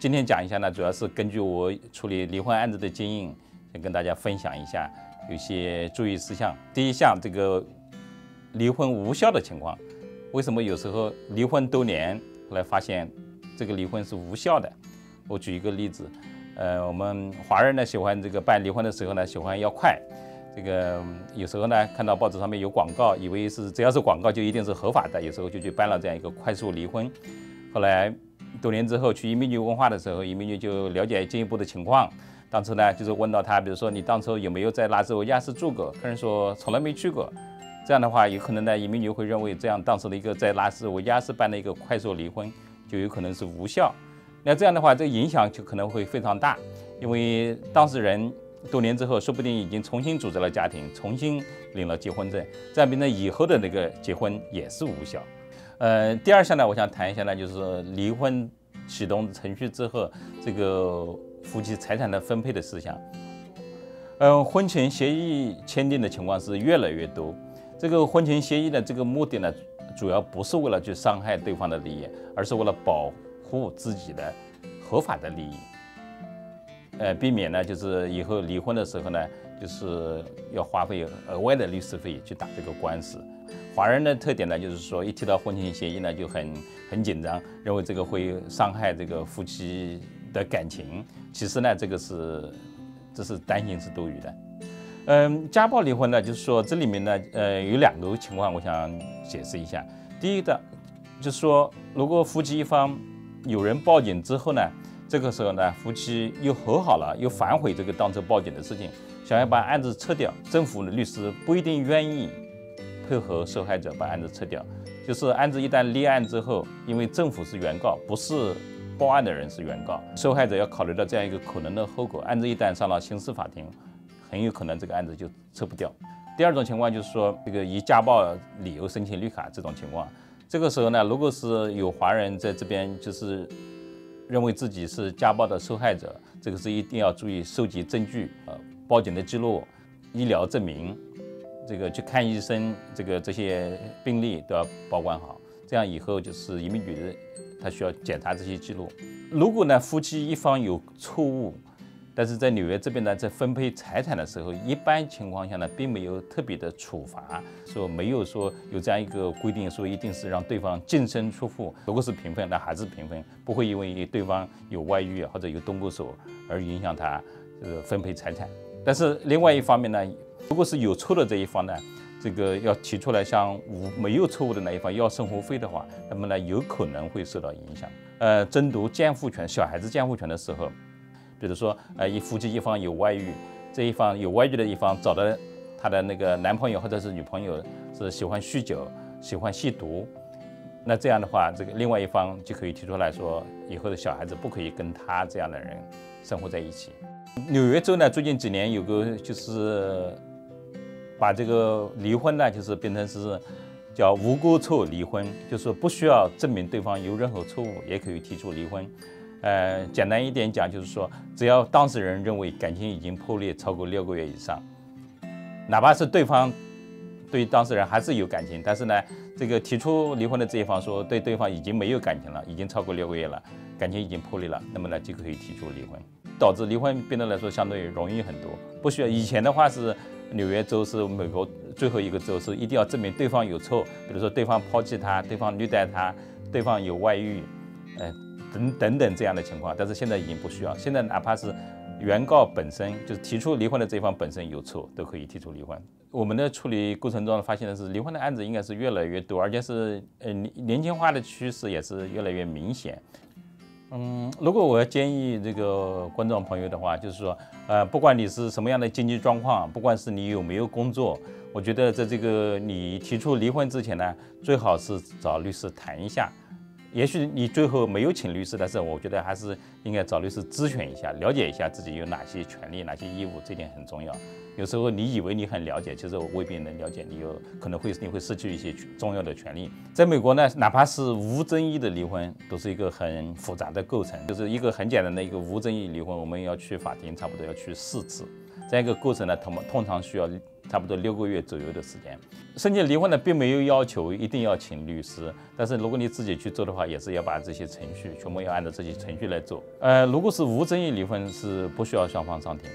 今天讲一下呢，主要是根据我处理离婚案子的经验，先跟大家分享一下有些注意事项。第一项，这个离婚无效的情况，为什么有时候离婚多年，后来发现这个离婚是无效的？我举一个例子，我们华人呢喜欢这个办离婚的时候呢，喜欢要快。 这个有时候呢，看到报纸上面有广告，以为是只要是广告就一定是合法的，有时候就去办了这样一个快速离婚。后来多年之后去移民局问话的时候，移民局就了解进一步的情况。当初呢，就是问到他，比如说你当初有没有在拉斯维加斯住过？客人说从来没去过。这样的话，有可能呢，移民局会认为这样当时的一个在拉斯维加斯办的一个快速离婚，就有可能是无效。那这样的话，这个影响就可能会非常大，因为当事人。 多年之后，说不定已经重新组织了家庭，重新领了结婚证，这样变成以后的那个结婚也是无效。第二项呢，我想谈一下呢，就是离婚启动程序之后，这个夫妻财产的分配的事项。婚前协议签订的情况是越来越多。这个婚前协议的这个目的呢，主要不是为了去伤害对方的利益，而是为了保护自己的合法的利益。 避免呢，就是以后离婚的时候呢，就是要花费额外的律师费去打这个官司。华人的特点呢，就是说一提到婚前协议呢，就很紧张，认为这个会伤害这个夫妻的感情。其实呢，这是担心是多余的。家暴离婚呢，就是说这里面呢，有两个情况，我想解释一下。第一个就是说，如果夫妻一方有人报警之后呢。 这个时候呢，夫妻又和好了，又反悔这个当初报警的事情，想要把案子撤掉，政府的律师不一定愿意配合受害者把案子撤掉。就是案子一旦立案之后，因为政府是原告，不是报案的人是原告，受害者要考虑到这样一个可能的后果。案子一旦上了刑事法庭，很有可能这个案子就撤不掉。第二种情况就是说，这个以家暴理由申请绿卡这种情况，这个时候呢，如果是有华人在这边就是。 认为自己是家暴的受害者，这个是一定要注意收集证据，报警的记录、医疗证明，这个去看医生，这些病例都要保管好，这样以后就是移民局的，他需要检查这些记录。如果呢夫妻一方有错误，但是在纽约这边呢，在分配财产的时候，一般情况下呢，并没有特别的处罚，说没有说有这样一个规定，说一定是让对方净身出户。如果是平分，那还是平分，不会因为对方有外遇或者有动过手而影响他分配财产。但是另外一方面呢，如果是有错的这一方呢，这个要提出来向没有错误的那一方要生活费的话，那么呢有可能会受到影响。争夺监护权，小孩子监护权的时候。 比如说，夫妻一方有外遇，这一方有外遇的一方找的他的那个男朋友或者是女朋友是喜欢酗酒、喜欢吸毒，那这样的话，这个另外一方就可以提出来说，以后的小孩子不可以跟他这样的人生活在一起。纽约州呢，最近几年有个就是把这个离婚呢，就是变成是叫无过错离婚，就是不需要证明对方有任何错误，也可以提出离婚。 简单一点讲，就是说，只要当事人认为感情已经破裂超过6个月以上，哪怕是对方对当事人还是有感情，但是呢，这个提出离婚的这一方说对对方已经没有感情了，已经超过6个月了，感情已经破裂了，那么呢就可以提出离婚，导致离婚变得来说相对容易很多，不需要以前的话是纽约州是美国最后一个州，是一定要证明对方有错，比如说对方抛弃他，对方虐待他，对方有外遇，等等这样的情况，但是现在已经不需要。现在哪怕是原告本身就是提出离婚的这一方本身有错，都可以提出离婚。我们的处理过程中发现的是，离婚的案子应该是越来越多，而且是年轻化的趋势也是越来越明显。如果我要建议这个观众朋友的话，就是说，不管你是什么样的经济状况，不管是你有没有工作，我觉得在这个你提出离婚之前呢，最好是找律师谈一下。 也许你最后没有请律师，但是我觉得还是应该找律师咨询一下，了解一下自己有哪些权利、哪些义务，这点很重要。有时候你以为你很了解，其实我未必能了解，你可能会失去一些重要的权利。在美国呢，哪怕是无争议的离婚，都是一个很复杂的构成，就是一个很简单的一个无争议离婚，我们要去法庭，差不多要去4次。这样一个过程呢，通常需要差不多6个月左右的时间。申请离婚呢，并没有要求一定要请律师，但是如果你自己去做的话，也是要把这些程序全部要按照这些程序来做。如果是无争议离婚，是不需要双方上庭。